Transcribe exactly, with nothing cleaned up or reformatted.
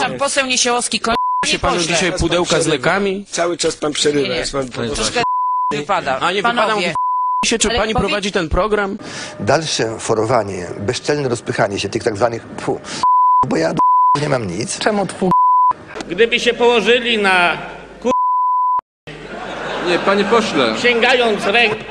Przepraszam, poseł Nieśielowski, kończy. Czy panu dzisiaj pudełka z lekami? Cały czas pan przerywa. Nie, nie. Jest pan troszkę wypada. A nie wypada, mówi się, czy ale pani powie... prowadzi ten program? Dalsze forowanie, bezczelne rozpychanie się tych tak zwanych pfu, bo ja nie mam nic. Czemu pfu? Gdyby się położyli na kur... Nie, panie pośle. Sięgając ręką.